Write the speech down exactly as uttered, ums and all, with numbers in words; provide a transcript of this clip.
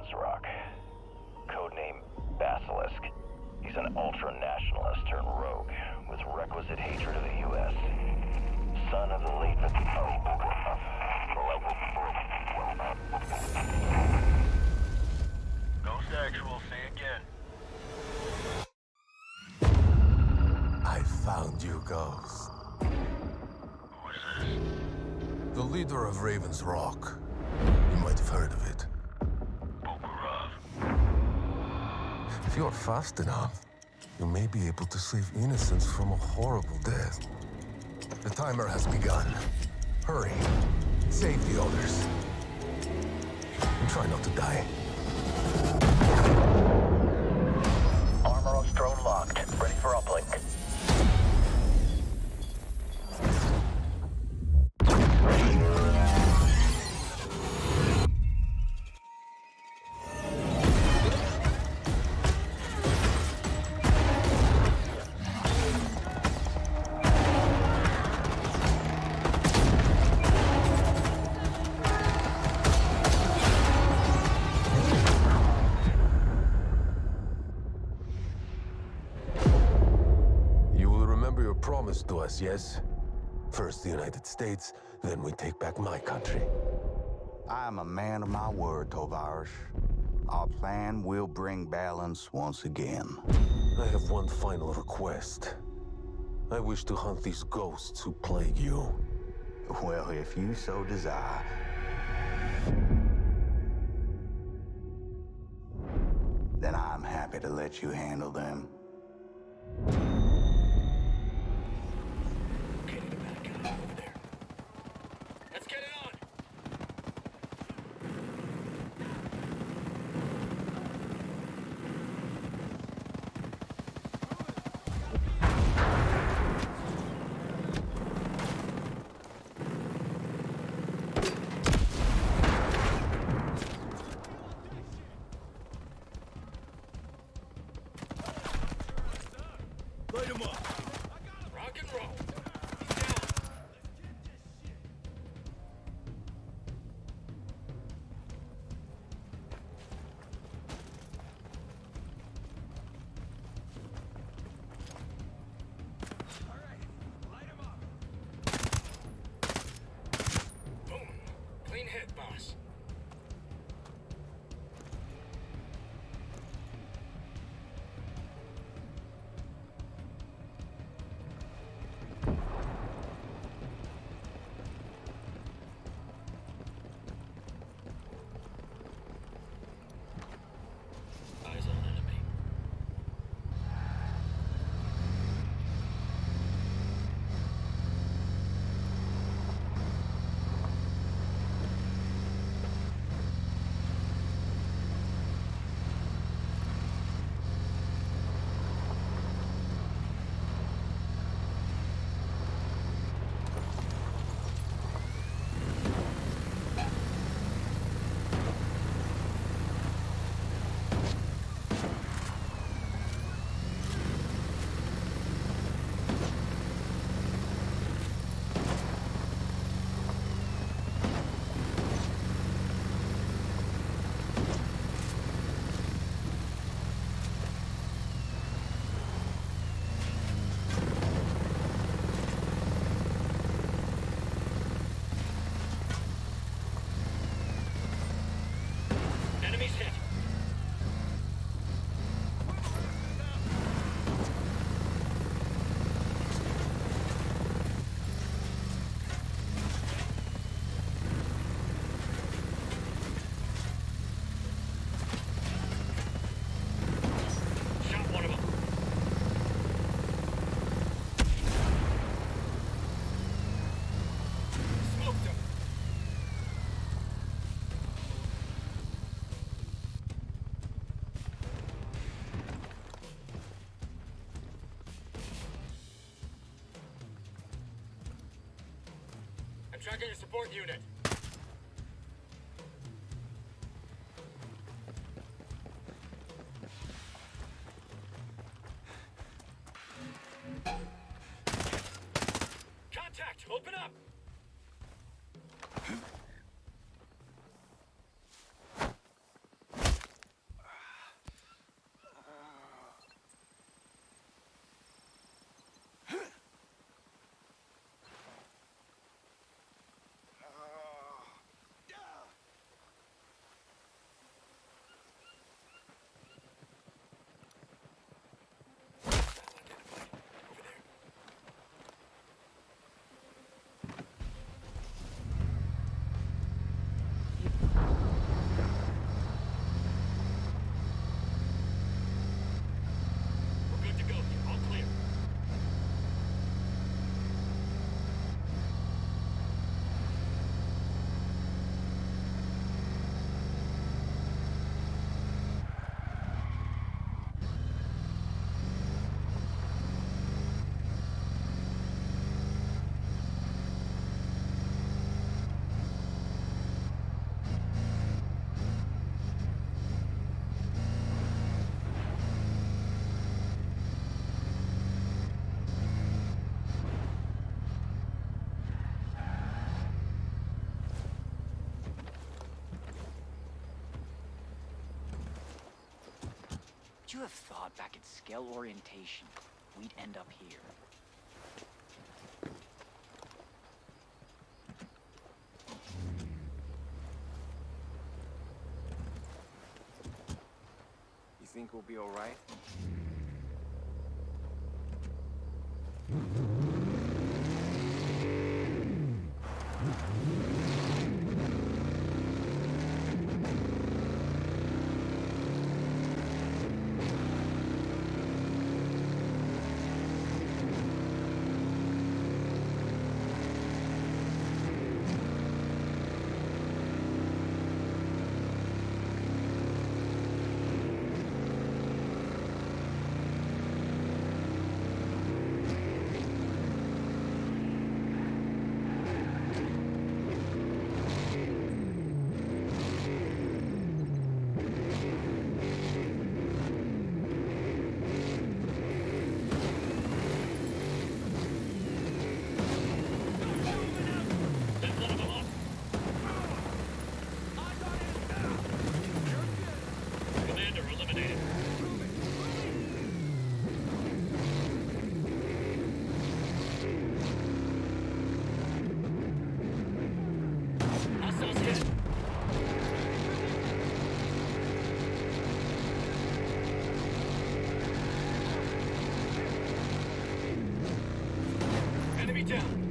Raven's Rock, codename Basilisk. He's an ultra-nationalist turned rogue with requisite hatred of the U S Son of the late... Ghost Actual, say again. I found you, Ghost. Who is this? The leader of Raven's Rock. You might have heard of it. If you're fast enough, you may be able to save innocents from a horrible death. The timer has begun. Hurry. Save the others. And try not to die. Armor on drone locked. Ready for uplink. Promise to us, yes? First the United States, then we take back my country. I am a man of my word, Tovarishch. Our plan will bring balance once again. I have one final request. I wish to hunt these ghosts who plague you. Well, if you so desire. Then I'm happy to let you handle them. Tracking your support unit. Contact! Open up! Would you have thought back at Skell orientation, we'd end up here? You think we'll be all right? Down.